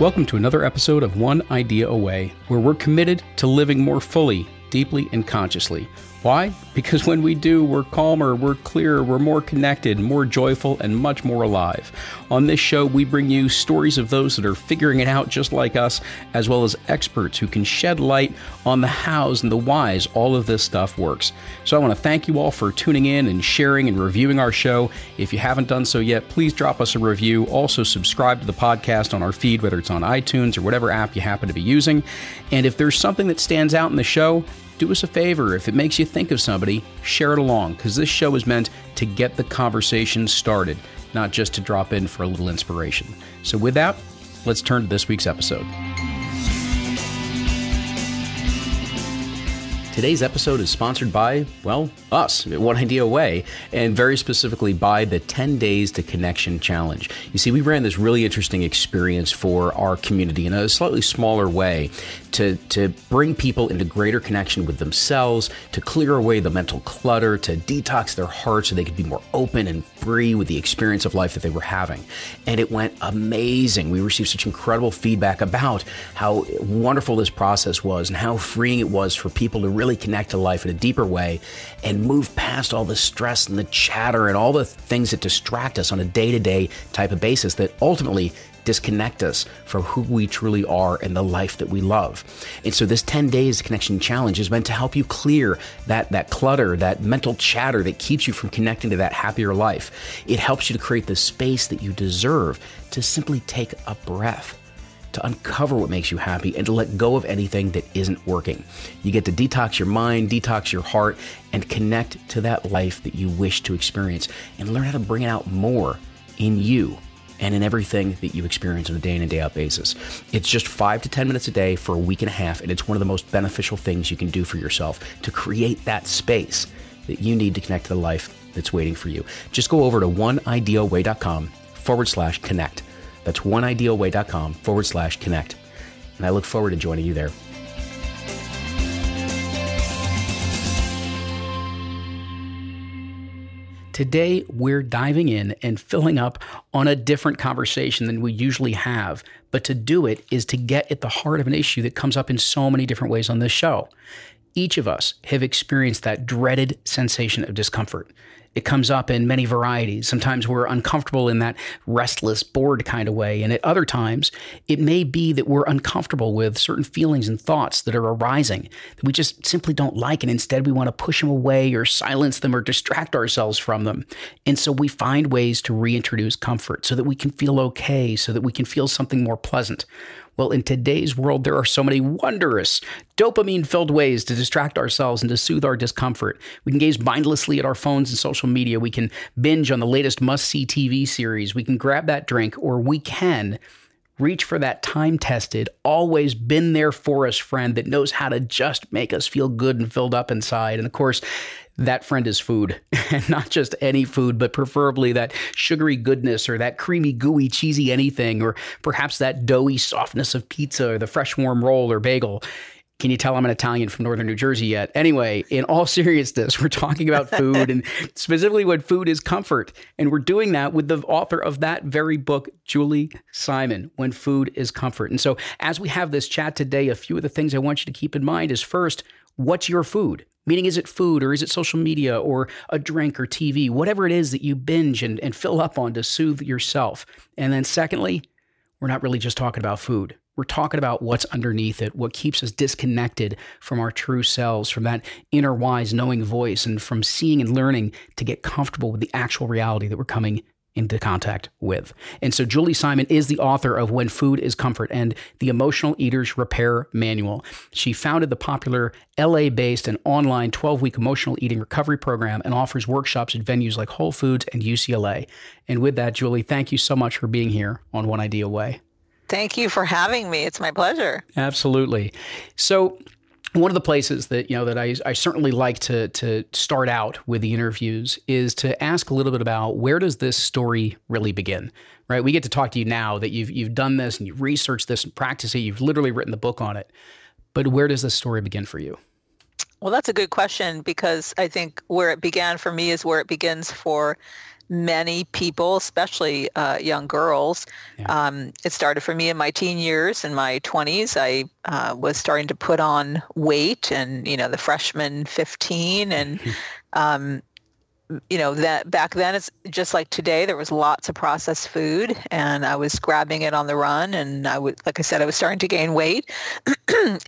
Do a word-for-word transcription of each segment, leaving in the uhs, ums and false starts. Welcome to another episode of One Idea Away, where we're committed to living more fully, deeply, and consciously. Why? Because when we do, we're calmer, we're clearer, we're more connected, more joyful, and much more alive. On this show, we bring you stories of those that are figuring it out just like us, as well as experts who can shed light on the hows and the whys all of this stuff works. So I want to thank you all for tuning in and sharing and reviewing our show. If you haven't done so yet, please drop us a review. Also, subscribe to the podcast on our feed, whether it's on iTunes or whatever app you happen to be using. And if there's something that stands out in the show, do us a favor. If it makes you think of somebody, share it along, because this show is meant to get the conversation started, not just to drop in for a little inspiration. So with that, let's turn to this week's episode. Today's episode is sponsored by, well, us, One Idea Away, and very specifically by the ten days to Connection Challenge. You see, we ran this really interesting experience for our community in a slightly smaller way to, to bring people into greater connection with themselves, to clear away the mental clutter, to detox their heart so they could be more open and free with the experience of life that they were having. And it went amazing. We received such incredible feedback about how wonderful this process was and how freeing it was for people to really connect to life in a deeper way and move past all the stress and the chatter and all the things that distract us on a day-to-day type of basis that ultimately disconnect us from who we truly are and the life that we love. And so this ten days Connection Challenge is meant to help you clear that, that clutter, that mental chatter that keeps you from connecting to that happier life. It helps you to create the space that you deserve to simply take a breath, to uncover what makes you happy, and to let go of anything that isn't working. You get to detox your mind, detox your heart, and connect to that life that you wish to experience, and learn how to bring out more in you and in everything that you experience on a day in and day out basis. It's just five to ten minutes a day for a week and a half, and it's one of the most beneficial things you can do for yourself to create that space that you need to connect to the life that's waiting for you. Just go over to oneidealway.com forward slash connect. That's oneidealway.com forward slash connect. And I look forward to joining you there. Today, we're diving in and filling up on a different conversation than we usually have. But to do it is to get at the heart of an issue that comes up in so many different ways on this show. Each of us have experienced that dreaded sensation of discomfort. It comes up in many varieties. Sometimes we're uncomfortable in that restless, bored kind of way. And at other times, it may be that we're uncomfortable with certain feelings and thoughts that are arising that we just simply don't like. And instead, we want to push them away or silence them or distract ourselves from them. And so we find ways to reintroduce comfort so that we can feel okay, so that we can feel something more pleasant. Well, in today's world, there are so many wondrous, dopamine-filled ways to distract ourselves and to soothe our discomfort. We can gaze mindlessly at our phones and social media. We can binge on the latest must-see T V series. We can grab that drink, or we can reach for that time-tested, always been there for us friend that knows how to just make us feel good and filled up inside. And of course, that friend is food, and not just any food, but preferably that sugary goodness or that creamy, gooey, cheesy anything, or perhaps that doughy softness of pizza or the fresh, warm roll or bagel. Can you tell I'm an Italian from northern New Jersey yet? Anyway, in all seriousness, we're talking about food and specifically what food is comfort. And we're doing that with the author of that very book, Julie Simon, When Food is Comfort. And so as we have this chat today, a few of the things I want you to keep in mind is, first, what's your food? Meaning, is it food, or is it social media, or a drink, or T V? Whatever it is that you binge and, and fill up on to soothe yourself. And then secondly, we're not really just talking about food. We're talking about what's underneath it, what keeps us disconnected from our true selves, from that inner wise knowing voice, and from seeing and learning to get comfortable with the actual reality that we're coming into contact with. And so Julie Simon is the author of When Food is Comfort and The Emotional Eaters Repair Manual. She founded the popular L A-based and online twelve-week emotional eating recovery program and offers workshops at venues like Whole Foods and U C L A. And with that, Julie, thank you so much for being here on One Idea Away. Thank you for having me. It's my pleasure. Absolutely. So one of the places that, you know, that I, I certainly like to, to start out with the interviews is to ask a little bit about, where does this story really begin, right? We get to talk to you now that you've, you've done this and you've researched this and practiced it. You've literally written the book on it. But where does this story begin for you? Well, that's a good question, because I think where it began for me is where it begins for many people, especially uh, young girls. Yeah. Um, it started for me in my teen years. In my twenties, I uh, was starting to put on weight, and, you know, the freshman fifteen, and, um, you know, that back then, it's just like today, there was lots of processed food, and I was grabbing it on the run. And I would, like I said, I was starting to gain weight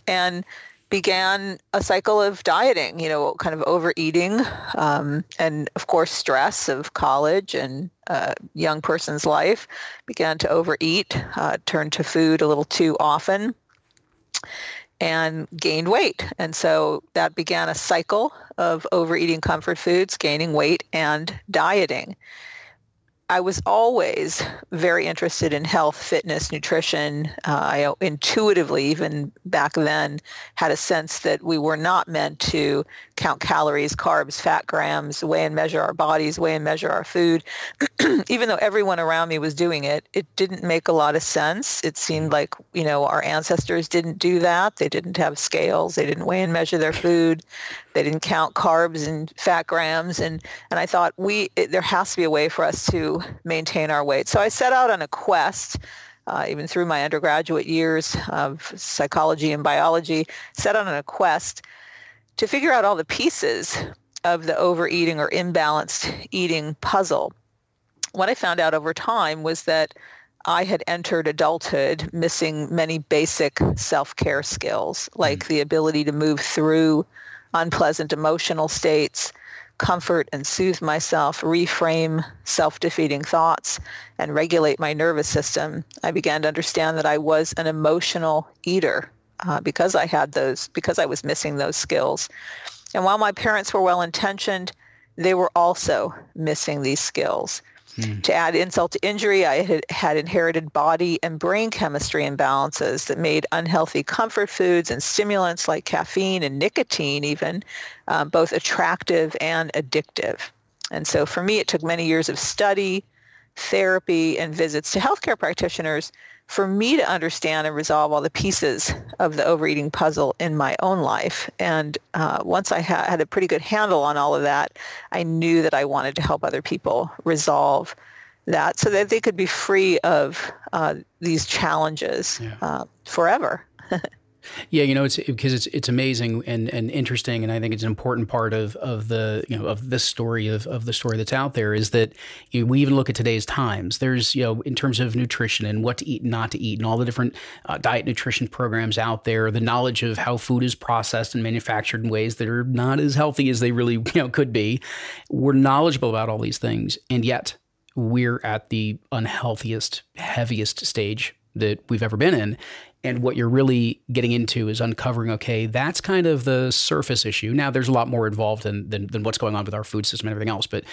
and began a cycle of dieting, you know, kind of overeating, um, and of course, stress of college and uh, young person's life, began to overeat, uh, turned to food a little too often, and gained weight. And so that began a cycle of overeating comfort foods, gaining weight, and dieting. I was always very interested in health, fitness, nutrition. Uh, I intuitively, even back then, had a sense that we were not meant to count calories, carbs, fat grams, weigh and measure our bodies, weigh and measure our food. Even though everyone around me was doing it, it didn't make a lot of sense. It seemed like, you know, our ancestors didn't do that. They didn't have scales. They didn't weigh and measure their food. They didn't count carbs and fat grams. And, and I thought, we it, there has to be a way for us to maintain our weight. So I set out on a quest, uh, even through my undergraduate years of psychology and biology, set out on a quest to figure out all the pieces of the overeating or imbalanced eating puzzle. What I found out over time was that I had entered adulthood missing many basic self-care skills, like the ability to move through unpleasant emotional states, comfort and soothe myself, reframe self-defeating thoughts, and regulate my nervous system. I began to understand that I was an emotional eater uh, because I had those, because I was missing those skills. And while my parents were well-intentioned, they were also missing these skills. Hmm. To add insult to injury, I had, had inherited body and brain chemistry imbalances that made unhealthy comfort foods and stimulants like caffeine and nicotine even um, both attractive and addictive. And so for me, it took many years of study, therapy, and visits to healthcare practitioners for me to understand and resolve all the pieces of the overeating puzzle in my own life. And uh, once I ha had a pretty good handle on all of that, I knew that I wanted to help other people resolve that so that they could be free of uh, these challenges yeah. uh, forever. Yeah, you know, it's because it's it's amazing and, and interesting, and I think it's an important part of of the you know of this story of of the story that's out there is that you know, we even look at today's times. There's you know in terms of nutrition and what to eat and not to eat, and all the different uh, diet nutrition programs out there. The knowledge of how food is processed and manufactured in ways that are not as healthy as they really you know could be. We're knowledgeable about all these things, and yet we're at the unhealthiest, heaviest stage that we've ever been in. And what you're really getting into is uncovering, okay, that's kind of the surface issue. Now, there's a lot more involved than, than, than what's going on with our food system and everything else. But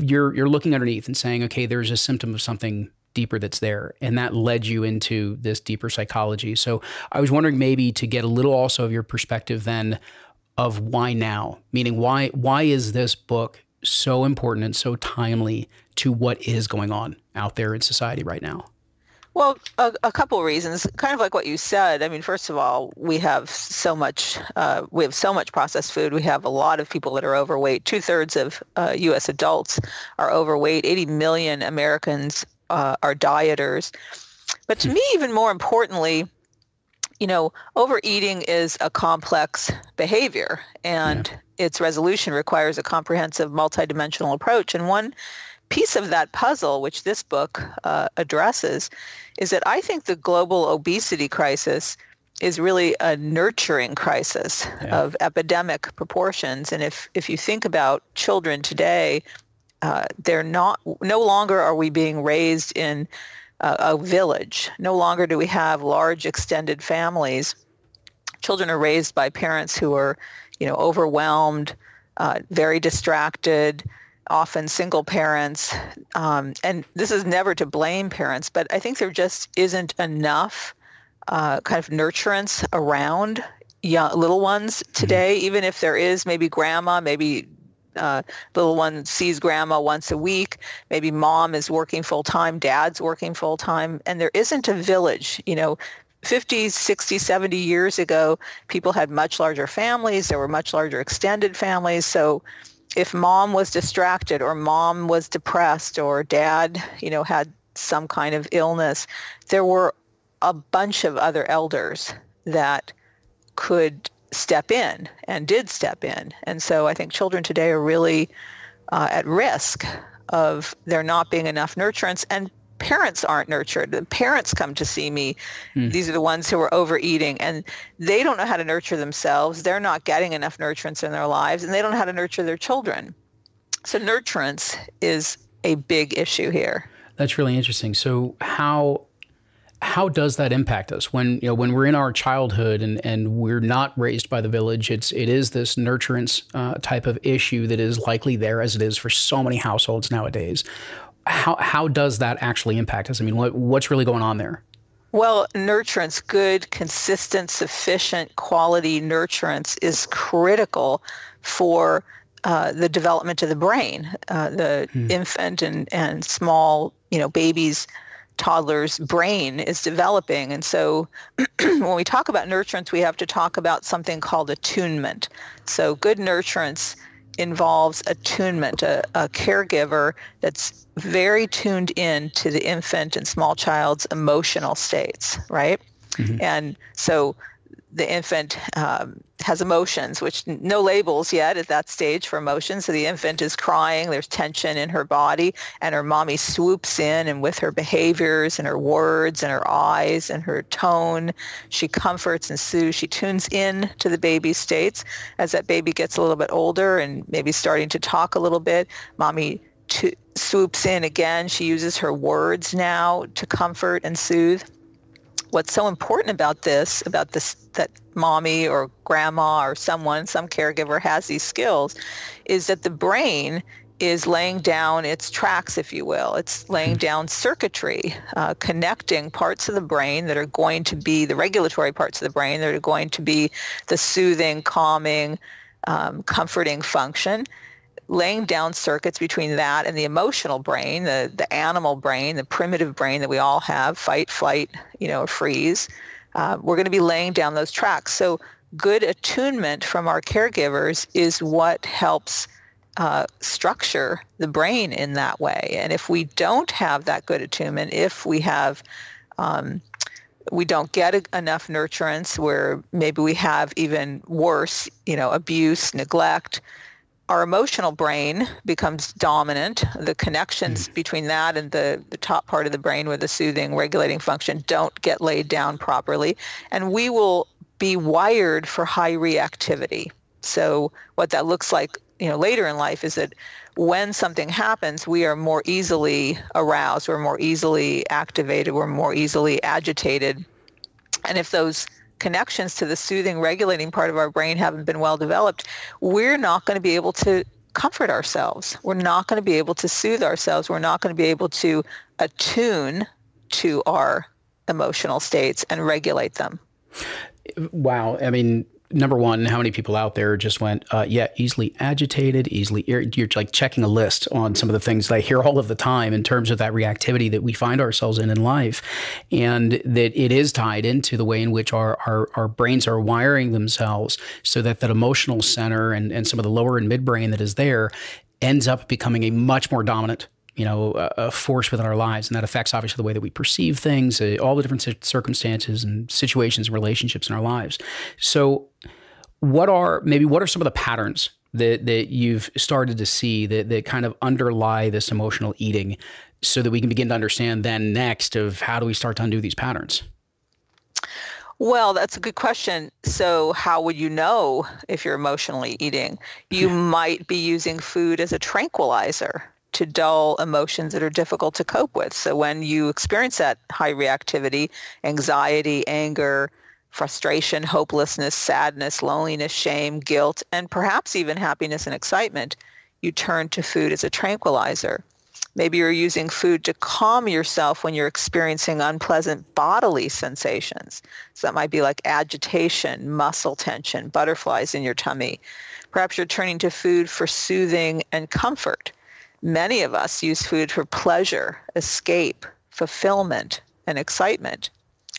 you're, you're looking underneath and saying, okay, there's a symptom of something deeper that's there. And that led you into this deeper psychology. So I was wondering maybe to get a little also of your perspective then of why now, meaning why, why is this book so important and so timely to what is going on out there in society right now? Well, a, a couple of reasons, kind of like what you said. I mean, first of all, we have so much, uh, we have so much processed food. We have a lot of people that are overweight. Two thirds of uh, U S adults are overweight. eighty million Americans uh, are dieters. But to me, even more importantly, you know, overeating is a complex behavior, and yeah. its resolution requires a comprehensive, multidimensional approach. And one piece of that puzzle, which this book uh, addresses, is that I think the global obesity crisis is really a nurturing crisis yeah. of epidemic proportions. And if, if you think about children today, uh, they're not, no longer are we being raised in uh, a village. No longer do we have large extended families. Children are raised by parents who are, you know, overwhelmed, uh, very distracted, often single parents, um, and this is never to blame parents, but I think there just isn't enough uh, kind of nurturance around young, little ones today, mm-hmm. even if there is maybe grandma, maybe uh, little one sees grandma once a week, maybe mom is working full-time, dad's working full-time, and there isn't a village, you know, fifty, sixty, seventy years ago, people had much larger families, there were much larger extended families, so if mom was distracted or mom was depressed or dad, you know, had some kind of illness, there were a bunch of other elders that could step in and did step in. And so I think children today are really uh, at risk of there not being enough nurturance, and parents aren't nurtured. The parents come to see me. Mm. These are the ones who are overeating, and they don't know how to nurture themselves. They're not getting enough nurturance in their lives, and they don't know how to nurture their children. So nurturance is a big issue here. That's really interesting. So how how does that impact us when, you know, when we're in our childhood and, and we're not raised by the village? It's, it is this nurturance uh, type of issue that is likely there, as it is for so many households nowadays. How, how does that actually impact us? I mean, what, what's really going on there? Well, nurturance, good, consistent, sufficient, quality nurturance is critical for uh, the development of the brain. Uh, the hmm. infant and, and small, you know, babies, toddlers' brain is developing. And so when we talk about nurturance, we have to talk about something called attunement. So good nurturance involves attunement, a, a caregiver that's very tuned in to the infant and small child's emotional states, right? Mm-hmm. And so the infant um, has emotions, which no labels yet at that stage for emotions. So the infant is crying, there's tension in her body, and her mommy swoops in, and with her behaviors and her words and her eyes and her tone, she comforts and soothes. She tunes in to the baby's states. As that baby gets a little bit older and maybe starting to talk a little bit, mommy to- swoops in again. She uses her words now to comfort and soothe. What's so important about this, about this, that mommy or grandma or someone, some caregiver has these skills, is that the brain is laying down its tracks, if you will. It's laying down circuitry, uh, connecting parts of the brain that are going to be the regulatory parts of the brain that are going to be the soothing, calming, um, comforting function, laying down circuits between that and the emotional brain, the, the animal brain, the primitive brain that we all have, fight, flight, you know, freeze. Uh, we're going to be laying down those tracks. So good attunement from our caregivers is what helps uh, structure the brain in that way. And if we don't have that good attunement, if we have, um, we don't get a, enough nurturance, where maybe we have even worse, you know, abuse, neglect, our emotional brain becomes dominant. The connections between that and the, the top part of the brain with the soothing, regulating function don't get laid down properly. And we will be wired for high reactivity. So what that looks like, you know, later in life is that when something happens, we are more easily aroused, we're more easily activated, we're more easily agitated. And if those connections to the soothing, regulating part of our brain haven't been well developed, we're not going to be able to comfort ourselves. We're not going to be able to soothe ourselves. We're not going to be able to attune to our emotional states and regulate them. Wow. I mean, number one, how many people out there just went, uh, yeah, easily agitated, easily, ir- you're like checking a list on some of the things that I hear all of the time in terms of that reactivity that we find ourselves in in life, and that it is tied into the way in which our our, our brains are wiring themselves, so that that emotional center and, and some of the lower and midbrain that is there ends up becoming a much more dominant, you know, a, a force within our lives. And that affects obviously the way that we perceive things, uh, all the different c- circumstances and situations and relationships in our lives. So what are, maybe what are some of the patterns that, that you've started to see that, that kind of underlie this emotional eating, so that we can begin to understand then next of how do we start to undo these patterns? Well, that's a good question. So how would you know if you're emotionally eating? You yeah. might be using food as a tranquilizer to dull emotions that are difficult to cope with. So when you experience that high reactivity, anxiety, anger, frustration, hopelessness, sadness, loneliness, shame, guilt, and perhaps even happiness and excitement, you turn to food as a tranquilizer. Maybe you're using food to calm yourself when you're experiencing unpleasant bodily sensations. So that might be like agitation, muscle tension, butterflies in your tummy. Perhaps you're turning to food for soothing and comfort. Many of us use food for pleasure, escape, fulfillment, and excitement.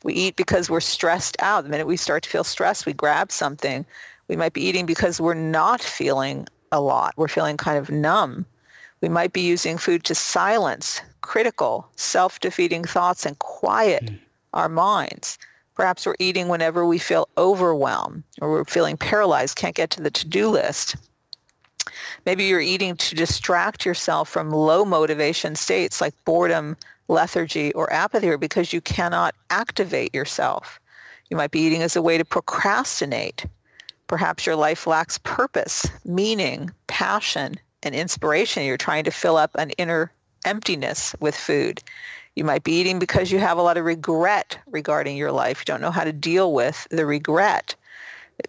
We eat because we're stressed out. The minute we start to feel stressed, we grab something. We might be eating because we're not feeling a lot. We're feeling kind of numb. We might be using food to silence critical, self-defeating thoughts and quiet mm. our minds. Perhaps we're eating whenever we feel overwhelmed or we're feeling paralyzed, can't get to the to-do list. Maybe you're eating to distract yourself from low motivation states like boredom, lethargy, or apathy, or because you cannot activate yourself. You might be eating as a way to procrastinate. Perhaps your life lacks purpose, meaning, passion, and inspiration. You're trying to fill up an inner emptiness with food. You might be eating because you have a lot of regret regarding your life. You don't know how to deal with the regret.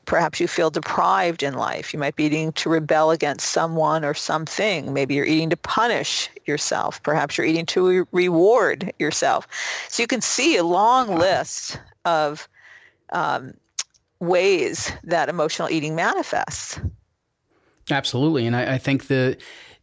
Perhaps you feel deprived in life. You might be eating to rebel against someone or something. Maybe you're eating to punish yourself. Perhaps you're eating to re- reward yourself. So you can see a long list of um, ways that emotional eating manifests. Absolutely. And I, I think the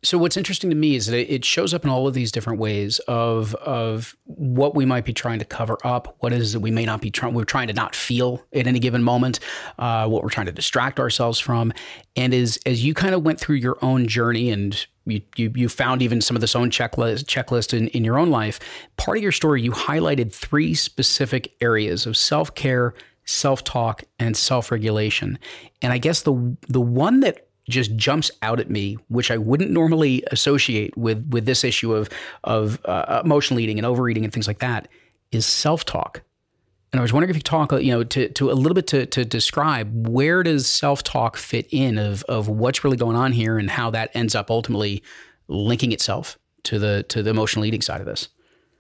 so what's interesting to me is that it shows up in all of these different ways of of what we might be trying to cover up, what is that we may not be trying, we're trying to not feel at any given moment, uh, what we're trying to distract ourselves from. And as, as you kind of went through your own journey and you, you, you found even some of this own checklist, checklist in, in your own life, part of your story, you highlighted three specific areas of self-care, self-talk, and self-regulation. And I guess the the one that just jumps out at me, which I wouldn't normally associate with with this issue of of uh, emotional eating and overeating and things like that, is self-talk. And I was wondering if you could talk, you know, to to a little bit to to describe where does self-talk fit in of of what's really going on here and how that ends up ultimately linking itself to the to the emotional eating side of this.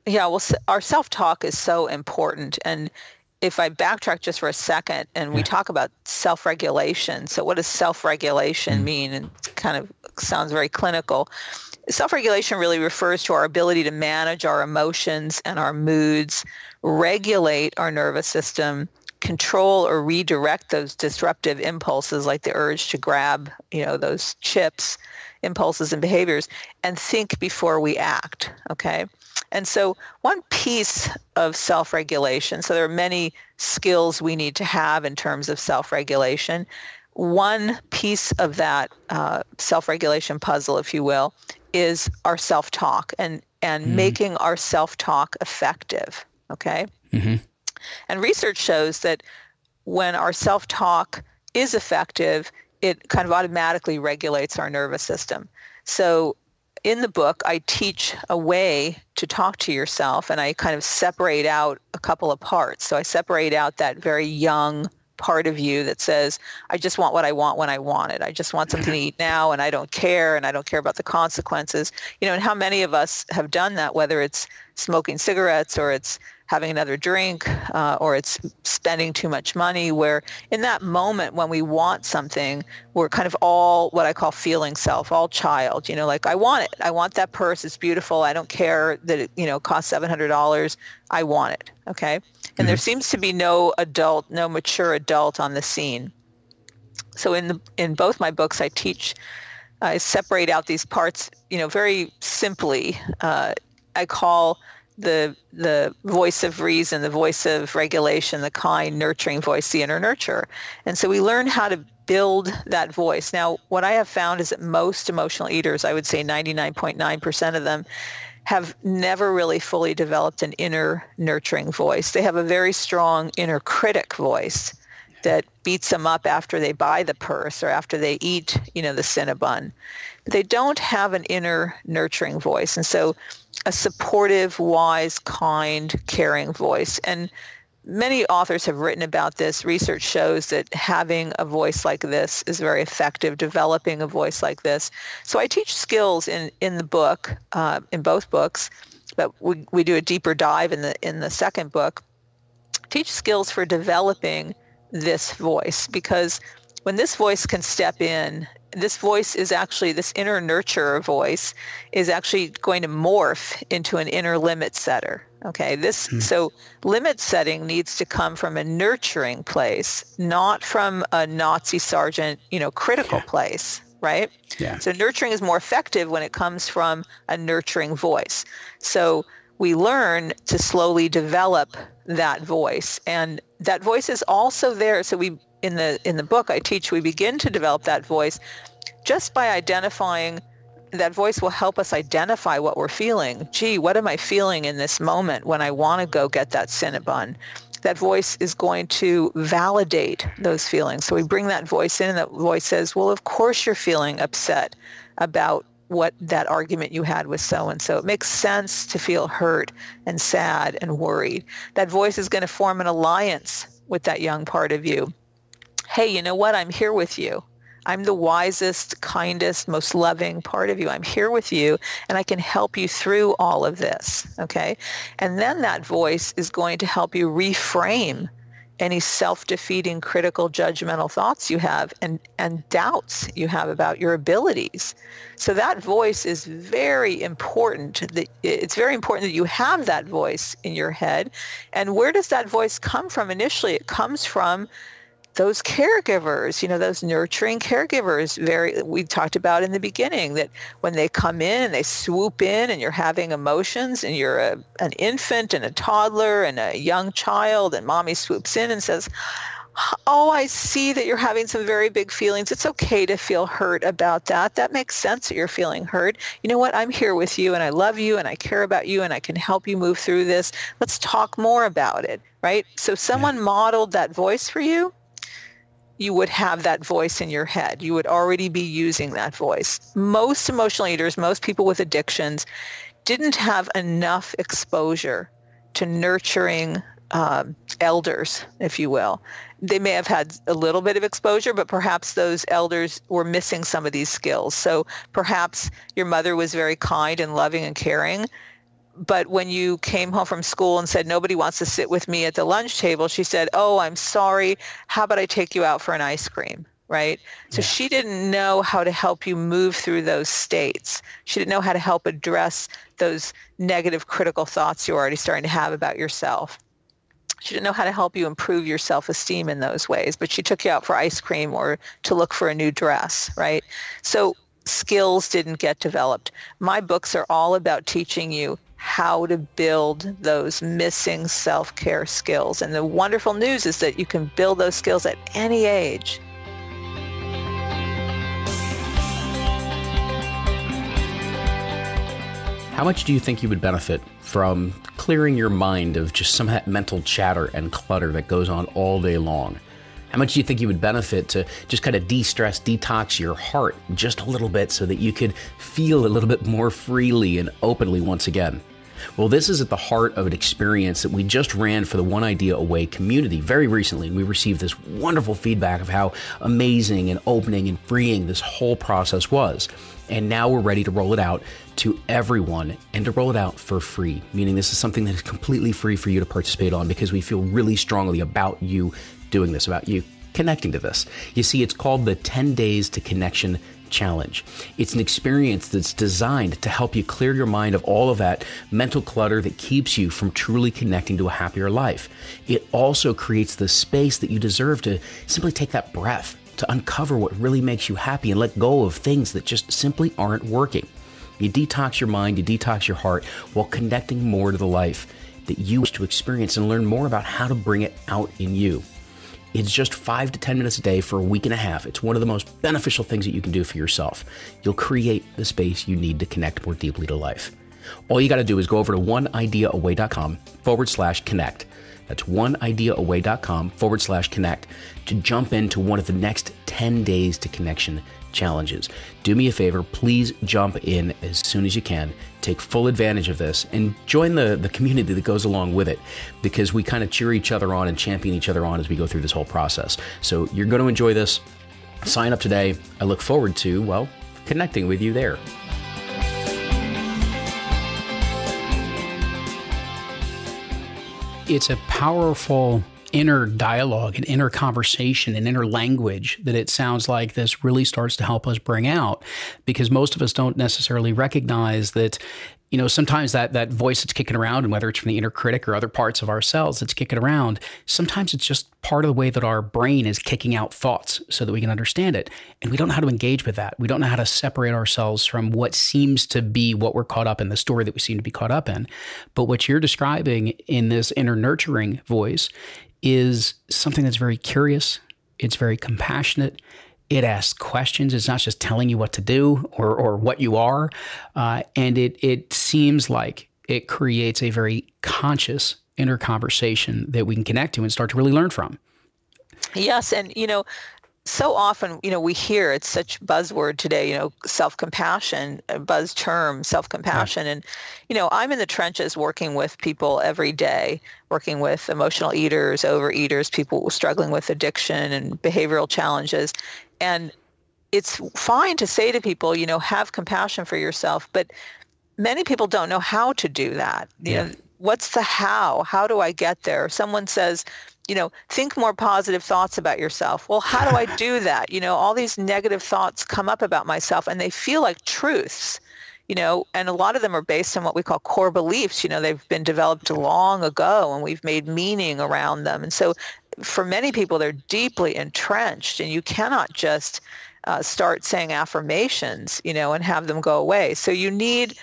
Yeah, well, our self-talk is so important. And if I backtrack just for a second and we yeah. talk about self-regulation, so what does self-regulation mm-hmm. mean? And it kind of sounds very clinical. Self-regulation really refers to our ability to manage our emotions and our moods, regulate our nervous system, control or redirect those disruptive impulses like the urge to grab, you know, those chips, impulses and behaviors, and think before we act, okay? And so one piece of self-regulation, so there are many skills we need to have in terms of self-regulation. One piece of that uh, self-regulation puzzle, if you will, is our self-talk and, and mm-hmm. making our self-talk effective, okay? Mm-hmm. And research shows that when our self-talk is effective, it kind of automatically regulates our nervous system. So in the book, I teach a way to talk to yourself, and I kind of separate out a couple of parts. So I separate out that very young part of you that says, I just want what I want when I want it. I just want something to eat now, and I don't care, and I don't care about the consequences. You know, and how many of us have done that, whether it's smoking cigarettes or it's having another drink uh, or it's spending too much money, where in that moment when we want something, we're kind of all what I call feeling self, all child, you know, like I want it. I want that purse. It's beautiful. I don't care that it, you know, costs seven hundred dollars. I want it. Okay. And mm-hmm. there seems to be no adult, no mature adult on the scene. So in the, in both my books, I teach, I separate out these parts, you know, very simply. Uh, I call the the voice of reason, the voice of regulation, the kind, nurturing voice, the inner nurturer. And so we learn how to build that voice. Now, what I have found is that most emotional eaters, I would say ninety-nine point nine percent of them, have never really fully developed an inner nurturing voice. They have a very strong inner critic voice that beats them up after they buy the purse or after they eat, you know, the Cinnabon. But they don't have an inner nurturing voice. And so a supportive, wise, kind, caring voice. And many authors have written about this. Research shows that having a voice like this is very effective, developing a voice like this. So I teach skills in, in the book, uh, in both books, but we, we do a deeper dive in the, in the second book. Teach skills for developing this voice, because when this voice can step in, this voice is actually, this inner nurturer voice is actually going to morph into an inner limit setter. Okay, this mm-hmm. so limit setting needs to come from a nurturing place, not from a Nazi sergeant, you know, critical yeah. place, right? Yeah. So nurturing is more effective when it comes from a nurturing voice. So we learn to slowly develop that voice, and that voice is also there. So we in the in the book I teach, we begin to develop that voice just by identifying, that voice will help us identify what we're feeling. Gee, what am I feeling in this moment when I want to go get that Cinnabon? That voice is going to validate those feelings. So we bring that voice in, and that voice says, well, of course you're feeling upset about what that argument you had with so-and-so. It makes sense to feel hurt and sad and worried. That voice is going to form an alliance with that young part of you. Hey, you know what? I'm here with you. I'm the wisest, kindest, most loving part of you. I'm here with you, and I can help you through all of this, okay? And then that voice is going to help you reframe any self-defeating, critical, judgmental thoughts you have and, and doubts you have about your abilities. So that voice is very important. It's very important that you have that voice in your head. And where does that voice come from initially? It comes from those caregivers, you know, those nurturing caregivers. Very, we talked about in the beginning that when they come in and they swoop in and you're having emotions and you're a, an infant and a toddler and a young child, and mommy swoops in and says, oh, I see that you're having some very big feelings. It's okay to feel hurt about that. That makes sense that you're feeling hurt. You know what? I'm here with you, and I love you, and I care about you, and I can help you move through this. Let's talk more about it, right? So someone yeah. modeled that voice for you. You would have that voice in your head. You would already be using that voice. Most emotional eaters, most people with addictions, didn't have enough exposure to nurturing um, elders, if you will. They may have had a little bit of exposure, but perhaps those elders were missing some of these skills. So perhaps your mother was very kind and loving and caring, but when you came home from school and said, nobody wants to sit with me at the lunch table, she said, oh, I'm sorry. How about I take you out for an ice cream, right? Yeah. So she didn't know how to help you move through those states. She didn't know how to help address those negative, critical thoughts you were already starting to have about yourself. She didn't know how to help you improve your self-esteem in those ways, but she took you out for ice cream or to look for a new dress, right? So skills didn't get developed. My books are all about teaching you how to build those missing self-care skills. And the wonderful news is that you can build those skills at any age. How much do you think you would benefit from clearing your mind of just some of that mental chatter and clutter that goes on all day long? How much do you think you would benefit to just kind of de-stress, detox your heart just a little bit so that you could feel a little bit more freely and openly once again? Well, this is at the heart of an experience that we just ran for the One Idea Away community very recently. We received this wonderful feedback of how amazing and opening and freeing this whole process was. And now we're ready to roll it out to everyone and to roll it out for free, meaning this is something that is completely free for you to participate on because we feel really strongly about you doing this, about you connecting to this. You see, it's called the ten days to Connection Challenge. It's an experience that's designed to help you clear your mind of all of that mental clutter that keeps you from truly connecting to a happier life. It also creates the space that you deserve to simply take that breath, to uncover what really makes you happy and let go of things that just simply aren't working. You detox your mind, you detox your heart while connecting more to the life that you wish to experience and learn more about how to bring it out in you. It's just five to ten minutes a day for a week and a half. It's one of the most beneficial things that you can do for yourself. You'll create the space you need to connect more deeply to life. All you got to do is go over to oneideaaway.com forward slash connect. That's oneideaaway.com forward slash connect to jump into one of the next ten days to Connection challenges. Do me a favor, please jump in as soon as you can. Take full advantage of this and join the, the community that goes along with it, because we kind of cheer each other on and champion each other on as we go through this whole process. So you're going to enjoy this. Sign up today. I look forward to, well, connecting with you there. It's a powerful inner dialogue, an inner conversation, an inner language that it sounds like this really starts to help us bring out, because most of us don't necessarily recognize that, you know, sometimes that, that voice that's kicking around, and whether it's from the inner critic or other parts of ourselves that's kicking around, sometimes it's just part of the way that our brain is kicking out thoughts so that we can understand it. And we don't know how to engage with that. We don't know how to separate ourselves from what seems to be what we're caught up in, the story that we seem to be caught up in. But what you're describing in this inner nurturing voice is something that's very curious. It's very compassionate. It asks questions. It's not just telling you what to do or, or what you are. Uh, and it, it seems like it creates a very conscious inner conversation that we can connect to and start to really learn from. Yes. And, you know, so often, you know, we hear it's such buzzword today, you know, self-compassion, a buzz term, self-compassion. Yeah. And, you know, I'm in the trenches working with people every day, working with emotional eaters, overeaters, people struggling with addiction and behavioral challenges. And it's fine to say to people, you know, have compassion for yourself, but many people don't know how to do that. You yeah. know, what's the how? How do I get there? Someone says, you know, think more positive thoughts about yourself. Well, how do I do that? You know, all these negative thoughts come up about myself and they feel like truths, you know, and a lot of them are based on what we call core beliefs. You know, they've been developed long ago and we've made meaning around them. And so for many people, they're deeply entrenched and you cannot just uh, start saying affirmations, you know, and have them go away. So you need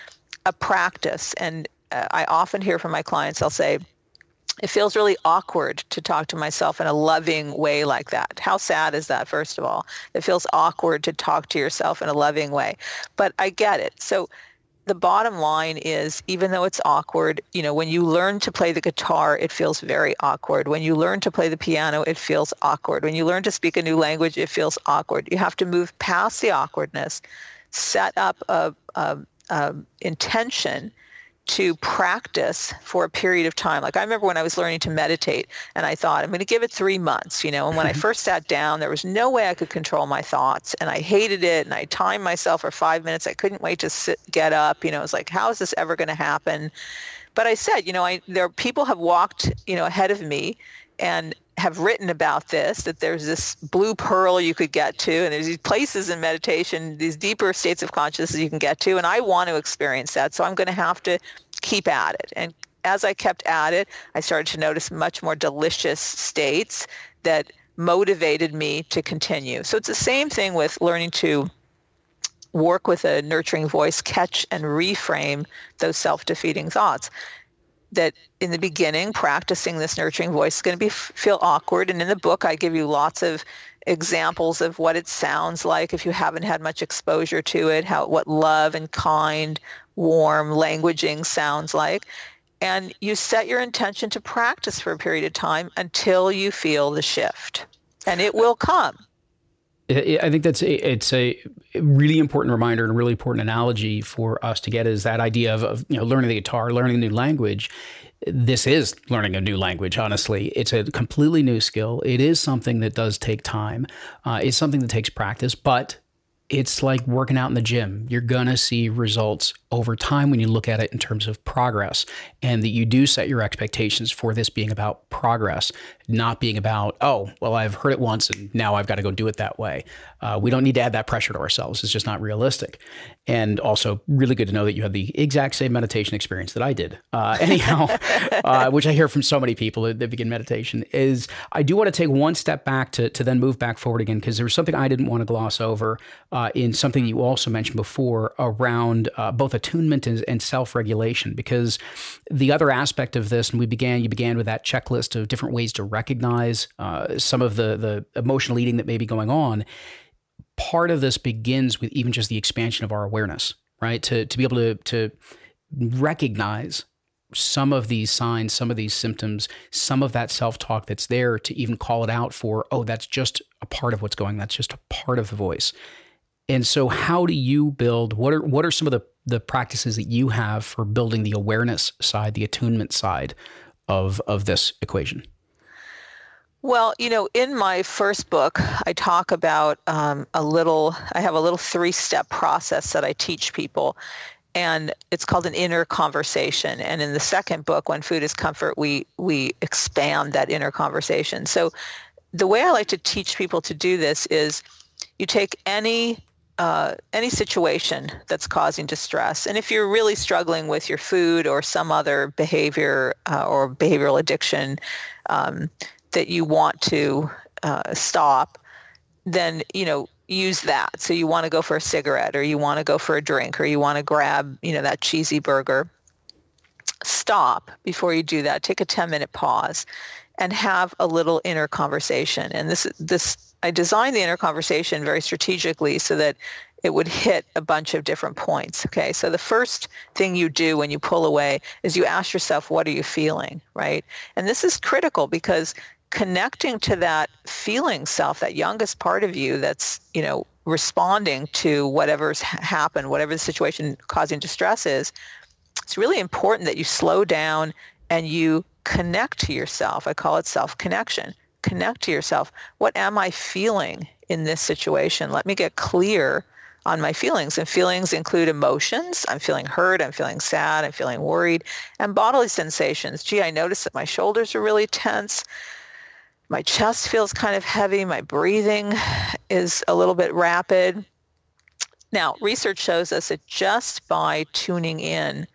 a practice. And uh, I often hear from my clients, they'll say, it feels really awkward to talk to myself in a loving way like that. How sad is that, first of all? It feels awkward to talk to yourself in a loving way. But I get it. So the bottom line is, even though it's awkward, you know, when you learn to play the guitar, it feels very awkward. When you learn to play the piano, it feels awkward. When you learn to speak a new language, it feels awkward. You have to move past the awkwardness, set up a, a, a intention to practice for a period of time. Like I remember when I was learning to meditate and I thought, I'm going to give it three months, you know, and when I first sat down, there was no way I could control my thoughts and I hated it. And I timed myself for five minutes. I couldn't wait to sit, get up. You know, it's like, how is this ever going to happen? But I said, you know, I, there people have walked, you know, ahead of me and have written about this, that there's this blue pearl you could get to, and there's these places in meditation, these deeper states of consciousness you can get to, and I want to experience that, so I'm going to have to keep at it. And as I kept at it, I started to notice much more delicious states that motivated me to continue. So it's the same thing with learning to work with a nurturing voice, catch and reframe those self-defeating thoughts. That in the beginning, practicing this nurturing voice is going to be feel awkward. And in the book, I give you lots of examples of what it sounds like if you haven't had much exposure to it, how what love and kind, warm languaging sounds like. And you set your intention to practice for a period of time until you feel the shift. And it will come. I think that's a, it's a really important reminder and a really important analogy for us to get is that idea of, of you know, learning the guitar, learning a new language. This is learning a new language, honestly. It's a completely new skill. It is something that does take time. Uh, it's something that takes practice, but it's like working out in the gym. You're going to see results over time when you look at it in terms of progress, and that you do set your expectations for this being about progress, not being about, oh, well, I've heard it once and now I've got to go do it that way. Uh, we don't need to add that pressure to ourselves. It's just not realistic. And also really good to know that you had the exact same meditation experience that I did. Uh, anyhow, uh, which I hear from so many people that, that begin meditation is I do want to take one step back to, to then move back forward again, because there was something I didn't want to gloss over uh, in something you also mentioned before around uh, both attunement and self-regulation, because the other aspect of this, and we began, you began with that checklist of different ways to recognize uh, some of the, the emotional eating that may be going on. Part of this begins with even just the expansion of our awareness, right? To, to be able to, to recognize some of these signs, some of these symptoms, some of that self-talk that's there, to even call it out for, oh, that's just a part of what's going on. That's just a part of the voice. And so how do you build, what are, what are some of the, the practices that you have for building the awareness side, the attunement side of, of this equation? Well, you know, in my first book, I talk about um, a little, I have a little three-step process that I teach people, and it's called an inner conversation. And in the second book, When Food is Comfort, we, we expand that inner conversation. So the way I like to teach people to do this is you take any Uh, any situation that's causing distress. And if you're really struggling with your food or some other behavior uh, or behavioral addiction um, that you want to uh, stop, then, you know, use that. So you want to go for a cigarette, or you want to go for a drink, or you want to grab, you know, that cheesy burger. Stop before you do that. Take a ten minute pause and have a little inner conversation. And this, this I designed the inner conversation very strategically so that it would hit a bunch of different points. Okay, so the first thing you do when you pull away is you ask yourself, what are you feeling, right? And this is critical because connecting to that feeling self, that youngest part of you that's, you know, responding to whatever's happened, whatever the situation causing distress is, it's really important that you slow down and you connect to yourself. I call it self-connection. Connect to yourself. What am I feeling in this situation? Let me get clear on my feelings. And feelings include emotions. I'm feeling hurt. I'm feeling sad. I'm feeling worried. And bodily sensations. Gee, I noticed that my shoulders are really tense. My chest feels kind of heavy. My breathing is a little bit rapid. Now, research shows us that just by tuning in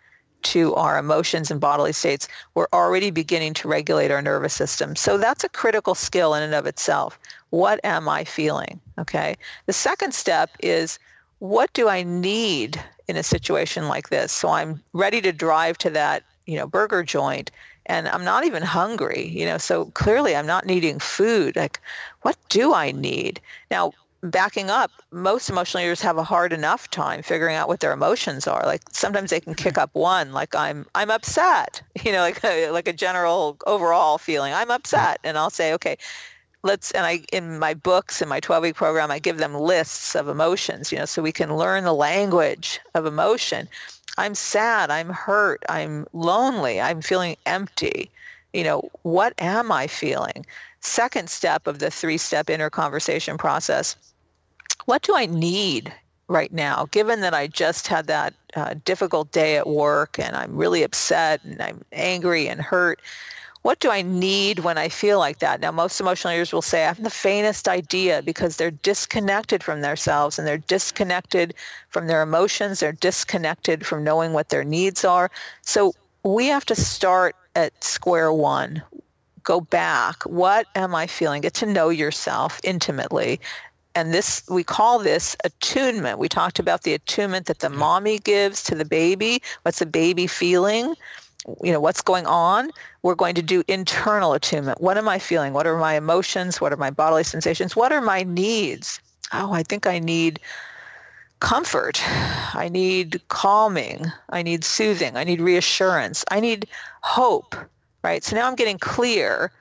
to our emotions and bodily states, we're already beginning to regulate our nervous system. So that's a critical skill in and of itself. What am I feeling? Okay. The second step is, what do I need in a situation like this? So I'm ready to drive to that, you know, burger joint, and I'm not even hungry, you know, so clearly I'm not needing food. Like, what do I need? Now, backing up, most emotional eaters have a hard enough time figuring out what their emotions are. Like, sometimes they can kick up one, like I'm I'm upset, you know, like a, like a general overall feeling. I'm upset, and I'll say, okay, let's. And I, in my books, in my twelve-week program, I give them lists of emotions, you know, so we can learn the language of emotion. I'm sad. I'm hurt. I'm lonely. I'm feeling empty. You know, what am I feeling? Second step of the three-step inner conversation process. What do I need right now, given that I just had that uh, difficult day at work and I'm really upset and I'm angry and hurt? What do I need when I feel like that? Now, most emotional eaters will say, I have the faintest idea, because they're disconnected from themselves and they're disconnected from their emotions. They're disconnected from knowing what their needs are. So we have to start at square one. Go back. What am I feeling? Get to know yourself intimately. And this, we call this attunement. We talked about the attunement that the mommy gives to the baby. What's the baby feeling? You know, what's going on? We're going to do internal attunement. What am I feeling? What are my emotions? What are my bodily sensations? What are my needs? Oh, I think I need comfort. I need calming. I need soothing. I need reassurance. I need hope, right? So now I'm getting clear.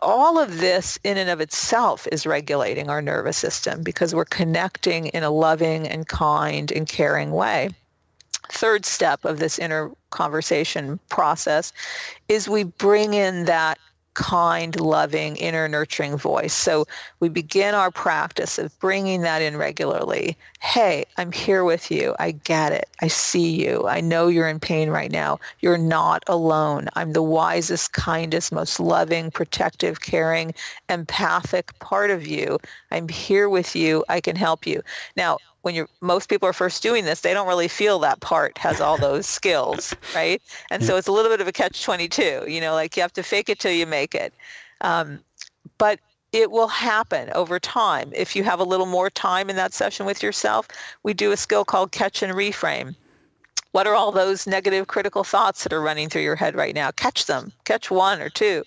All of this in and of itself is regulating our nervous system because we're connecting in a loving and kind and caring way. Third step of this inner conversation process is we bring in that kind, loving, inner nurturing voice. So we begin our practice of bringing that in regularly. Hey, I'm here with you. I get it. I see you. I know you're in pain right now. You're not alone. I'm the wisest, kindest, most loving, protective, caring, empathic part of you. I'm here with you. I can help you. Now, when you're, most people are first doing this, they don't really feel that part has all those skills, right? And so it's a little bit of a catch twenty-two, you know, like you have to fake it till you make it. Um, but it will happen over time. If you have a little more time in that session with yourself, we do a skill called catch and reframe. What are all those negative critical thoughts that are running through your head right now? Catch them, catch one or two,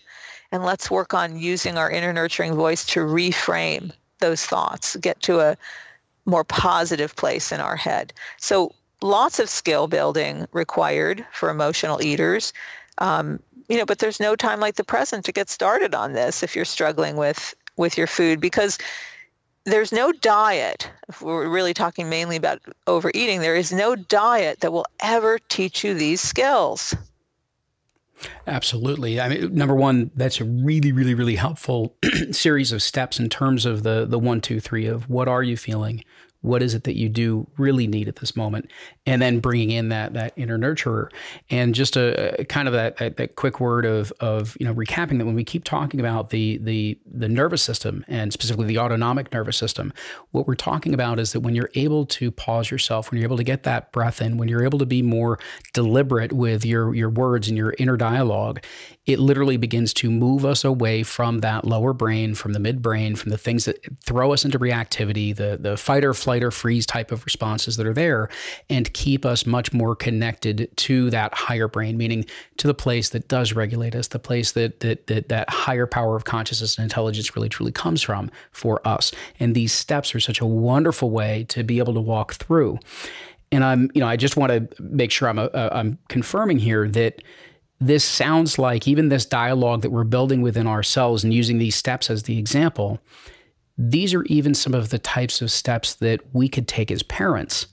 and let's work on using our inner nurturing voice to reframe those thoughts, get to a more positive place in our head. So lots of skill building required for emotional eaters, um, you know, but there's no time like the present to get started on this if you're struggling with, with your food, because there's no diet, if we're really talking mainly about overeating, there is no diet that will ever teach you these skills. Absolutely. I mean, number one, that's a really, really, really helpful series of steps in terms of the the one, two, three of what are you feeling? What is it that you do really need at this moment? And then bringing in that that inner nurturer, and just a, a kind of that, that that quick word of of you know recapping that when we keep talking about the the the nervous system and specifically the autonomic nervous system, what we're talking about is that when you're able to pause yourself, when you're able to get that breath in, when you're able to be more deliberate with your your words and your inner dialogue, it literally begins to move us away from that lower brain, from the midbrain, from the things that throw us into reactivity, the the fight or flight or freeze type of responses that are there, and keep us much more connected to that higher brain, meaning to the place that does regulate us, the place that that that, that higher power of consciousness and intelligence really truly comes from for us. And these steps are such a wonderful way to be able to walk through. And I'm, you know, I just want to make sure I'm, a, I'm confirming here that this sounds like even this dialogue that we're building within ourselves and using these steps as the example, these are even some of the types of steps that we could take as parents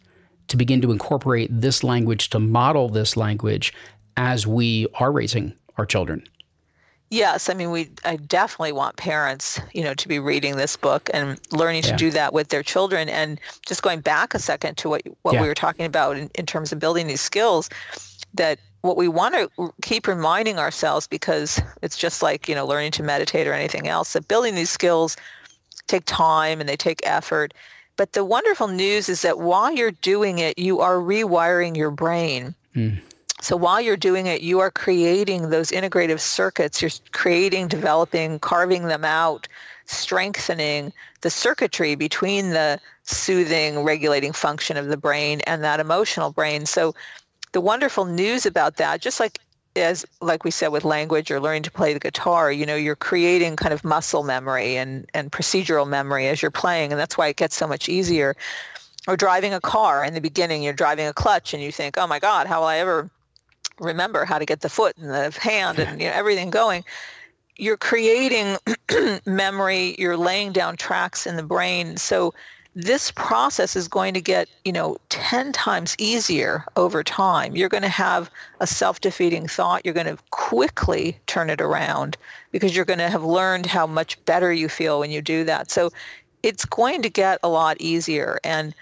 to begin to incorporate this language, to model this language as we are raising our children. Yes. I mean, we, I definitely want parents, you know, to be reading this book and learning yeah. to do that with their children. And just going back a second to what, what yeah. we were talking about in, in terms of building these skills, that what we want to keep reminding ourselves, because it's just like, you know, learning to meditate or anything else, that building these skills take time and they take effort. But the wonderful news is that while you're doing it, you are rewiring your brain. Mm. So while you're doing it, you are creating those integrative circuits. You're creating, developing, carving them out, strengthening the circuitry between the soothing, regulating function of the brain and that emotional brain. So the wonderful news about that, just like as like we said with language or learning to play the guitar, you know, you're creating kind of muscle memory and, and procedural memory as you're playing. And that's why it gets so much easier. Or driving a car. In the beginning, you're driving a clutch and you think, oh my God, how will I ever remember how to get the foot and the hand and you know, everything going. You're creating memory, you're laying down tracks in the brain. So this process is going to get, you know, ten times easier over time. You're going to have a self-defeating thought. You're going to quickly turn it around because you're going to have learned how much better you feel when you do that. So it's going to get a lot easier. And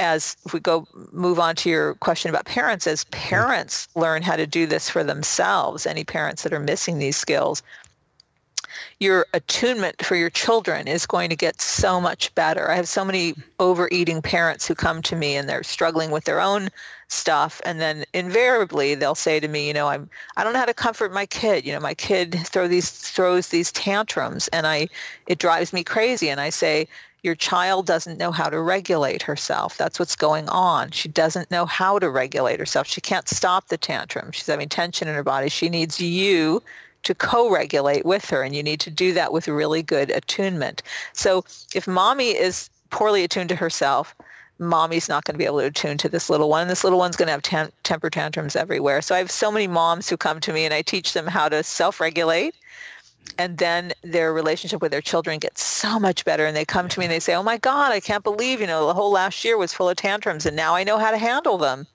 as if we go move on to your question about parents, as parents learn how to do this for themselves, any parents that are missing these skills, your attunement for your children is going to get so much better. I have so many overeating parents who come to me and they're struggling with their own stuff. And then invariably they'll say to me, you know, I'm, I don't know how to comfort my kid. You know, my kid throw these, throws these tantrums and I, it drives me crazy. And I say, your child doesn't know how to regulate herself. That's what's going on. She doesn't know how to regulate herself. She can't stop the tantrum. She's having tension in her body. She needs you to co-regulate with her, and you need to do that with really good attunement. So if mommy is poorly attuned to herself, mommy's not going to be able to attune to this little one. This little one's going to have tem- temper tantrums everywhere. So I have so many moms who come to me, and I teach them how to self-regulate. And then their relationship with their children gets so much better. And they come to me and they say, oh, my God, I can't believe, you know, the whole last year was full of tantrums. And now I know how to handle them.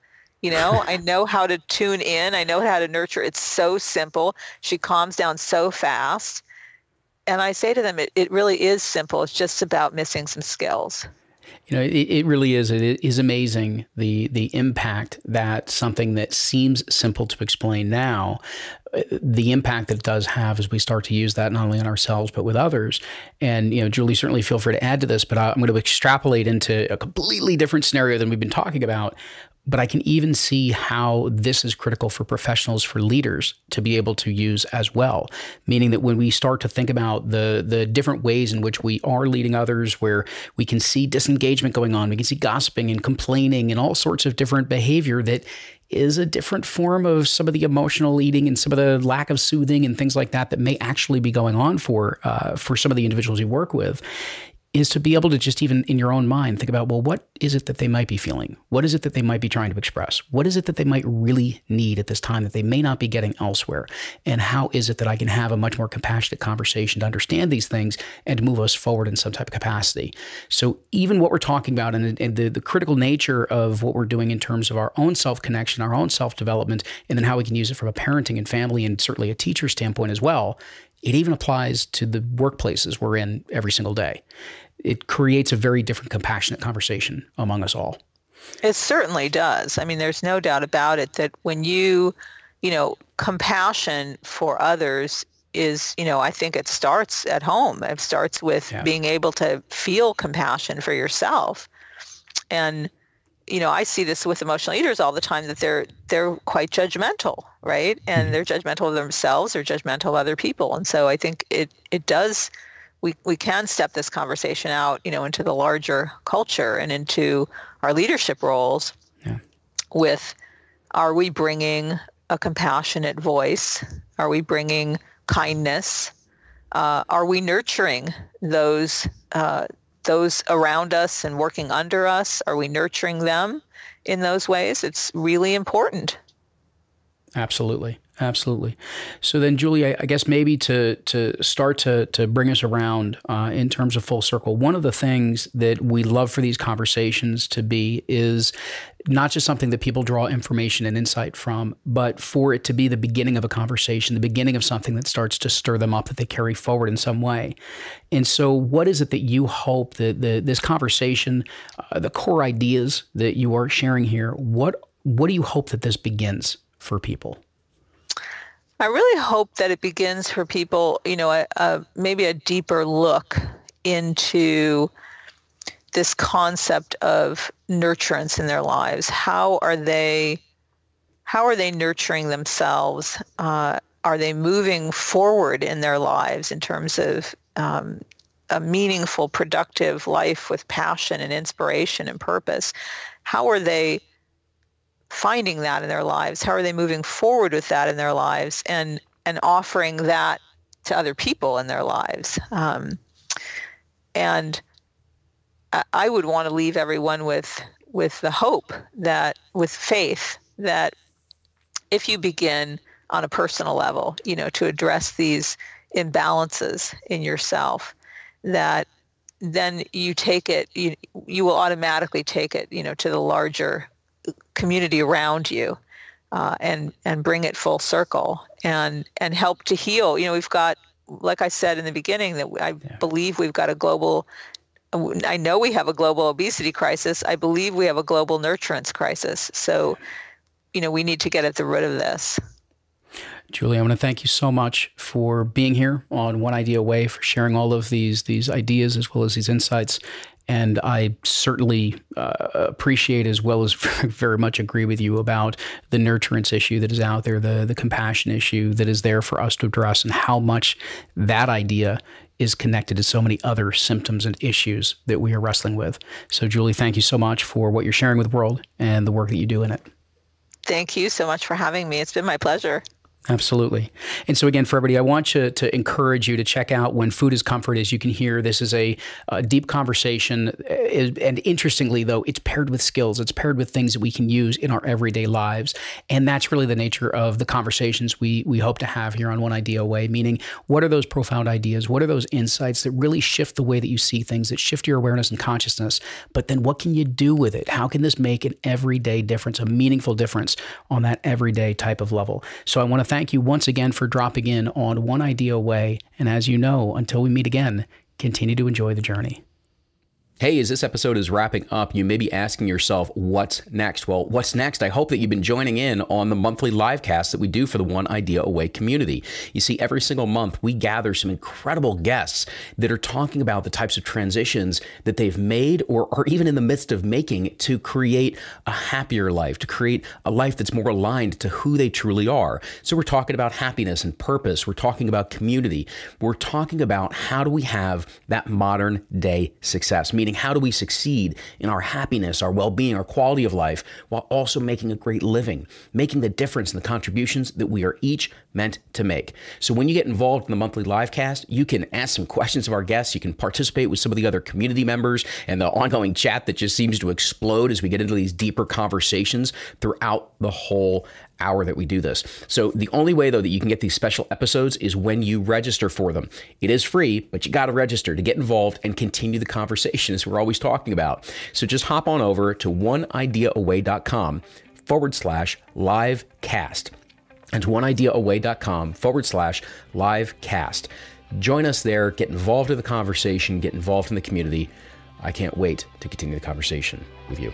You know, I know how to tune in. I know how to nurture. It's so simple. She calms down so fast. And I say to them, it, it really is simple. It's just about missing some skills. You know, it, it really is. It is amazing the the impact that something that seems simple to explain now, the impact that it does have as we start to use that not only on ourselves, but with others. And, you know, Julie, certainly feel free to add to this, but I'm going to extrapolate into a completely different scenario than we've been talking about. But I can even see how this is critical for professionals, for leaders to be able to use as well. Meaning that when we start to think about the the different ways in which we are leading others, where we can see disengagement going on, we can see gossiping and complaining and all sorts of different behavior that is a different form of some of the emotional eating and some of the lack of soothing and things like that that may actually be going on for uh, for some of the individuals you work with, is to be able to just even in your own mind think about, well, what is it that they might be feeling? What is it that they might be trying to express? What is it that they might really need at this time that they may not be getting elsewhere? And how is it that I can have a much more compassionate conversation to understand these things and to move us forward in some type of capacity? So even what we're talking about and, and the, the critical nature of what we're doing in terms of our own self-connection, our own self-development, and then how we can use it from a parenting and family and certainly a teacher standpoint as well, it even applies to the workplaces we're in every single day. It creates a very different compassionate conversation among us all. It certainly does. I mean, there's no doubt about it that when you, you know, compassion for others is, you know, I think it starts at home. It starts with yeah. being able to feel compassion for yourself. And, you know, I see this with emotional eaters all the time, that they're, they're quite judgmental, right? And mm-hmm. they're judgmental of themselves, they're judgmental of other people. And so I think it, it does... We, we can step this conversation out, you know, into the larger culture and into our leadership roles, yeah. with, are we bringing a compassionate voice? Are we bringing kindness? Uh, are we nurturing those uh, those around us and working under us? Are we nurturing them in those ways? It's really important. Absolutely. Absolutely. So then, Julie, I, I guess maybe to to start to to bring us around uh, in terms of full circle, one of the things that we love for these conversations to be is not just something that people draw information and insight from, but for it to be the beginning of a conversation, the beginning of something that starts to stir them up, that they carry forward in some way. And so what is it that you hope that the, this conversation, uh, the core ideas that you are sharing here, what what do you hope that this begins for people? I really hope that it begins for people, you know, a, a, maybe a deeper look into this concept of nurturance in their lives. How are they, how are they nurturing themselves? Uh, are they moving forward in their lives in terms of um, a meaningful, productive life with passion and inspiration and purpose? How are they finding that in their lives? How are they moving forward with that in their lives, and and offering that to other people in their lives? Um, and I would want to leave everyone with with the hope that, with faith, that if you begin on a personal level, you know, to address these imbalances in yourself, that then you take it, you you will automatically take it, you know, to the larger community around you, uh, and and bring it full circle, and and help to heal. You know, we've got, like I said in the beginning, that I yeah. believe we've got a global. I know we have a global obesity crisis. I believe we have a global nurturance crisis. So, you know, we need to get at the root of this. Julie, I want to thank you so much for being here on One Idea Away, for sharing all of these these ideas as well as these insights. And I certainly uh, appreciate, as well as very much agree with you about the nurturance issue that is out there, the, the compassion issue that is there for us to address, and how much that idea is connected to so many other symptoms and issues that we are wrestling with. So, Julie, thank you so much for what you're sharing with the world and the work that you do in it. Thank you so much for having me. It's been my pleasure. Absolutely. And so again, for everybody, I want you to encourage you to check out When Food is Comfort. As you can hear, this is a, a deep conversation. And interestingly, though, it's paired with skills. It's paired with things that we can use in our everyday lives. And that's really the nature of the conversations we, we hope to have here on One Idea Away, meaning what are those profound ideas? What are those insights that really shift the way that you see things, that shift your awareness and consciousness? But then what can you do with it? How can this make an everyday difference, a meaningful difference on that everyday type of level? So I want to thank Thank you once again for dropping in on One Idea Away. And as you know, until we meet again, continue to enjoy the journey. Hey, as this episode is wrapping up, you may be asking yourself, what's next? Well, what's next? I hope that you've been joining in on the monthly live cast that we do for the One Idea Away community. You see, every single month, we gather some incredible guests that are talking about the types of transitions that they've made or are even in the midst of making to create a happier life, to create a life that's more aligned to who they truly are. So we're talking about happiness and purpose. We're talking about community. We're talking about how do we have that modern day success, meaning how do we succeed in our happiness, our well-being, our quality of life, while also making a great living, making the difference in the contributions that we are each meant to make. So when you get involved in the monthly live cast, you can ask some questions of our guests. You can participate with some of the other community members and the ongoing chat that just seems to explode as we get into these deeper conversations throughout the whole hour that we do this. So the only way, though, that you can get these special episodes is when you register for them. It is free, but you got to register to get involved and continue the conversation as we're always talking about. So just hop on over to one idea away dot com forward slash live cast. And one idea away dot com forward slash live cast. Join us there, get involved in the conversation, get involved in the community. I can't wait to continue the conversation with you.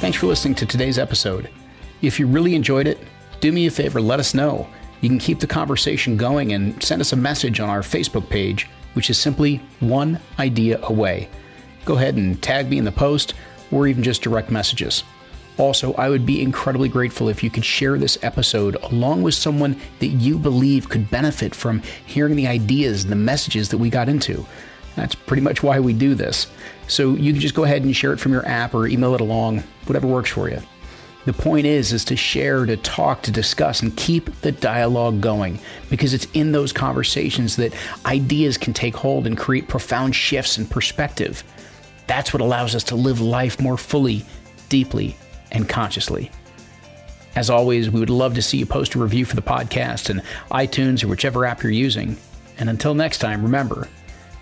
Thanks for listening to today's episode. If you really enjoyed it, do me a favor, let us know. You can keep the conversation going and send us a message on our Facebook page, which is simply One Idea Away. Go ahead and tag me in the post, or even just direct messages. Also, I would be incredibly grateful if you could share this episode along with someone that you believe could benefit from hearing the ideas and the messages that we got into. That's pretty much why we do this. So you can just go ahead and share it from your app or email it along, whatever works for you. The point is, is to share, to talk, to discuss, and keep the dialogue going, because it's in those conversations that ideas can take hold and create profound shifts in perspective. That's what allows us to live life more fully, deeply, and consciously. As always, we would love to see you post a review for the podcast in iTunes or whichever app you're using. And until next time, remember,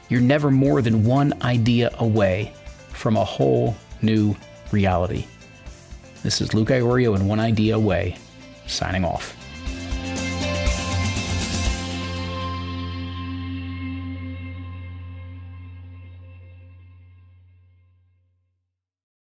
you're never more than one idea away from a whole new reality. This is Luke Iorio and One Idea Away, signing off.